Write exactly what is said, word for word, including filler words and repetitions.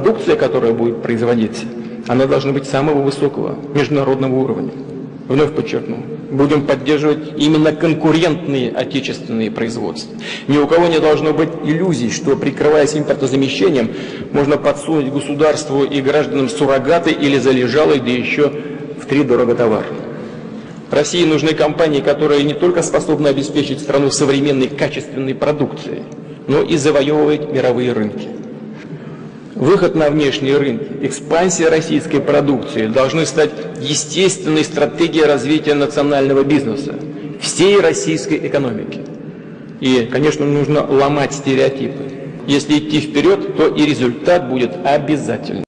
продукция, которая будет производиться, она должна быть самого высокого международного уровня. Вновь подчеркну, будем поддерживать именно конкурентные отечественные производства. Ни у кого не должно быть иллюзий, что, прикрываясь импортозамещением, можно подсунуть государству и гражданам суррогаты или залежалый, да еще втридорого товар. России нужны компании, которые не только способны обеспечить страну современной качественной продукцией, но и завоевывать мировые рынки. Выход на внешние рынки, экспансия российской продукции должны стать естественной стратегией развития национального бизнеса, всей российской экономики. И, конечно, нужно ломать стереотипы. Если идти вперед, то и результат будет обязательным.